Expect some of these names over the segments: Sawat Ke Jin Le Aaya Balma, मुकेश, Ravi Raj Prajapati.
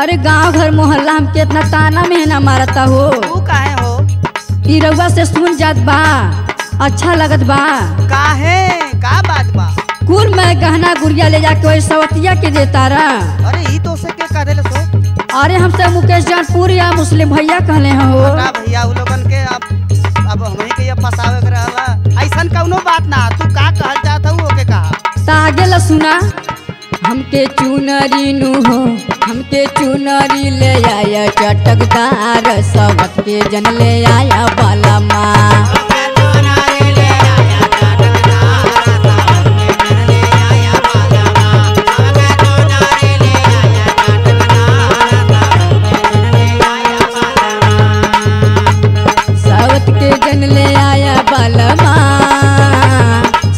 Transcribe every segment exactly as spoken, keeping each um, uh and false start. अरे गांव घर मोहल्ला में कितना ताना मेहना मारता हो, तू काहे हो? ई रउआ से सुन जात बा, अच्छा लगत बा। काहे का बात बा? कुल मैं गहना गुड़िया ले जाके वही सवतिया के देता रहा। अरे ई तो से के करे ले सो? अरे हमसे मुकेश जान पूरी आ मुस्लिम भैया कहले हो। बता भैया उ लोगन के आप अब हमही के ये फसावे के रहला। ऐसन कोनो बात ना, तू का कहल जात हो ओके कहा। तागे ल सुना, हमके चुनरी नू हो, हमके चुनरी ले आया चटकदार, सवत के जन ले आया बलमा। सवत के जन ले आया बलमा,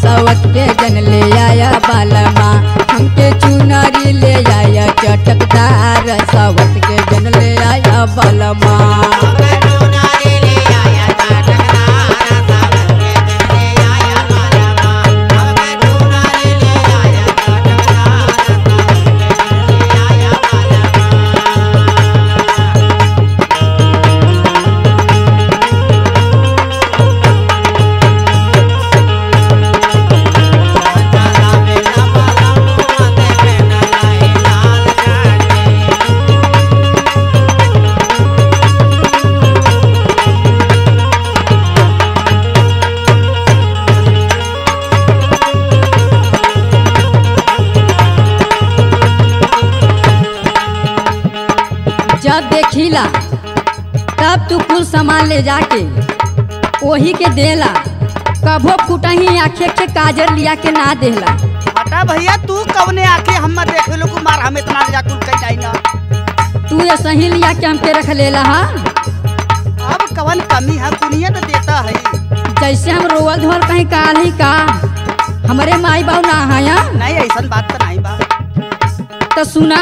सवत के जन ले आया बलमा, हमके चुनरी ले आया चटकदार, सवत के जन ले आया बलमा। देखिला तब तू कुल सामान ले जाके वही के देला, कभो कुटही आखे के काजर लिया के ना देला। बता भैया तू कवने आखे हम देखे लोग मार हम इतना जा कुल कई जाई ना, तू ये सही लिया के हम पे रख लेला। हां अब कवन कमी है दुनिया तो देता है, जैसे हम रोवल धोल कहीं काल ही का हमरे माई बाप ना आया। नहीं ऐसन बात त नहीं बा। तो सुना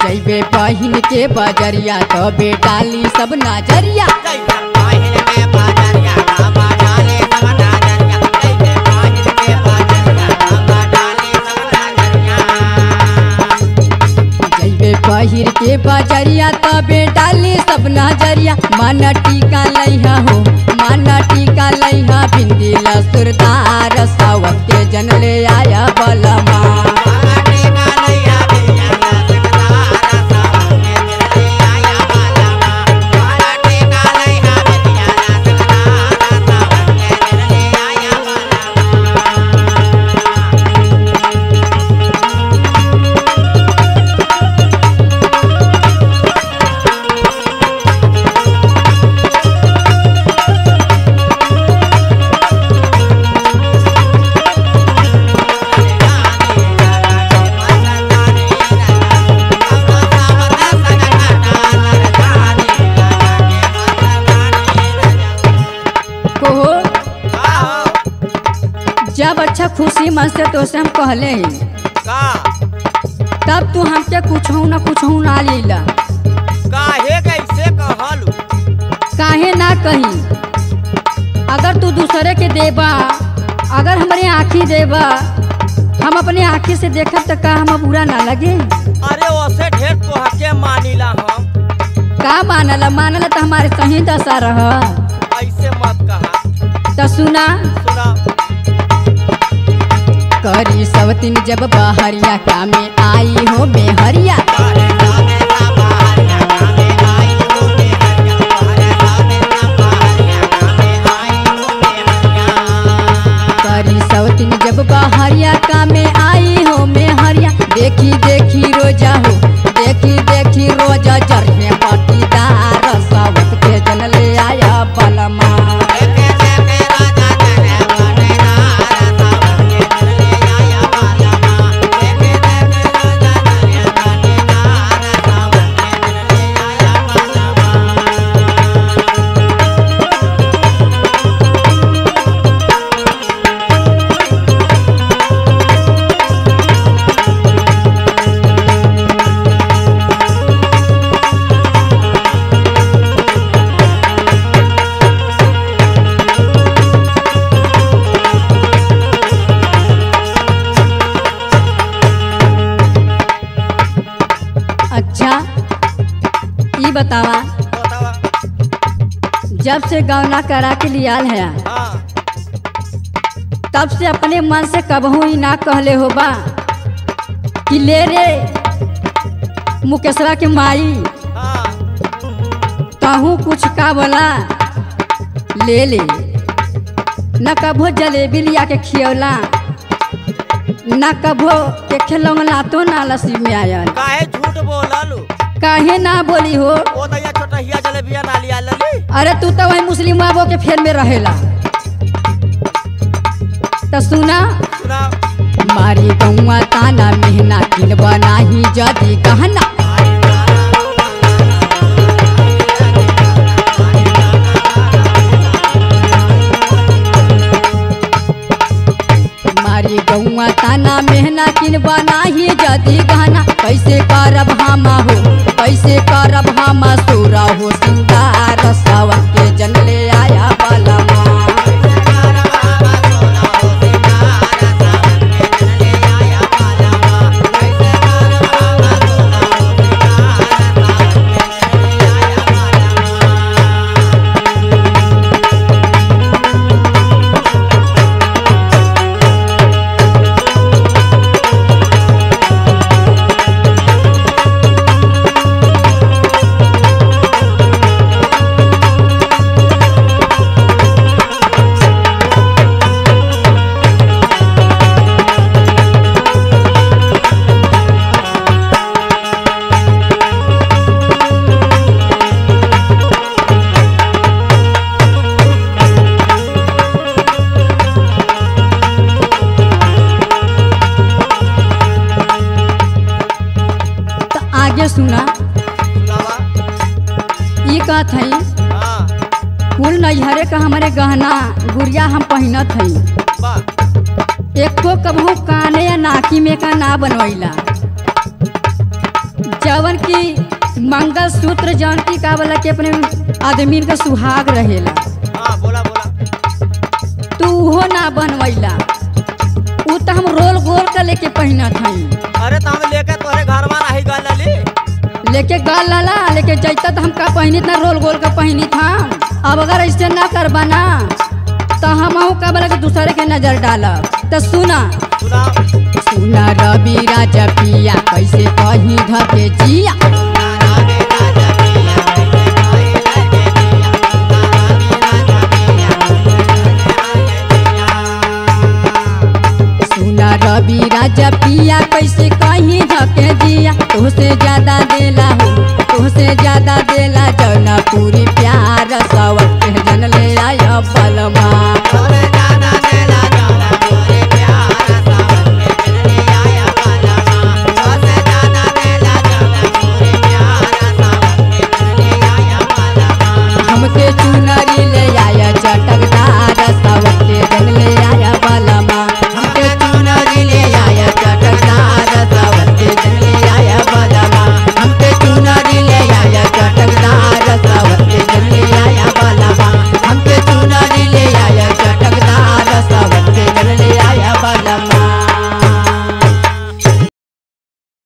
जैबे बहिन के बजरिया तो बेटाली सब नजरिया, जैबे बहिर के बजरिया तो बेटाली सब नजरिया, मन टीका लैहा हो, मन टीका लैहा, बिंदी लसुरदार, सवत के जन ले आया बलमा। जब अच्छा खुशी मन से तो से हम कहले का, तब तू हमके कुछ ना कुछ ना लीला। काहे कैसे कहलू? काहे ना कही, अगर तू दूसरे के देबा, अगर हमारे आँखी देबा, हम अपने आँखी से देखब तो का हम बुरा ना लगे? अरे ओसे ढेर तो हके मानिला हम। का मानला? मानला तो हमारे सही दशा रह। ऐसे मत कहा। तो सुना, सुना करी सवतिन जब बहरिया का में आई हो बेहरिया, करी सवतिन जब बहरिया का में आई हो बेहरिया, देखी देखी रोजा हो, देखी देखी रोजा जर में पाटीदार, सवत के जन ले आया बलमा। अच्छा ये बतावा, बतावा। जब से गौना करा के लियाल है तब से अपने मन से कबहू ही ना कहले होबा कि ले रे मुकेशरा के माई कहूँ कुछ का बोला ले ले, न कभो जलेबी लिया के खियौला, न कभो के खिलौना तो ना लस्सी में आयल। काहे झूठ बोला लो, काहे ना बोली हो, ओ तैया छोटा हिया जलेबिया ना लिया लली। अरे तू तो वही मुस्लिम आबो के फेर में रहेला। तो सुना मारी गौआ ताना मेहना किनबा नाही जदी कहना। मारी गौआ ताना मेहना किनबा नाही जदी कहना। कैसे करब हामा हो, कैसे करब हामा सोरा हो सिंगार, सावत के जिन ले आया बलमा। सुना ये कहत हई कुल नैहरे का हमारे गहना गुड़िया हम पहनत हई, एक तो कबहू काने या नाकी में का ना बनवैला। जवन की मंगल सूत्र जवन की का बोला के अपने आदमी का सुहाग रहेला, बोला बोला तू हो ना बनवैला। उ तो हम रोल गोल का लेके पहनत हई। अरे हम लेके तोरे घरवा नाही गल लली, लेके गाल लाला लेके जैता तो हम का पहनी था रोल गोल का पहनी था। अब अगर ऐसे ना कर बना तो हम का बोला दूसरे के नजर डाला। तो सुना सुना, सुना रवि राजा पिया कैसे कहीं धके जिया। सुना रवि राजा पिया कैसे कहीं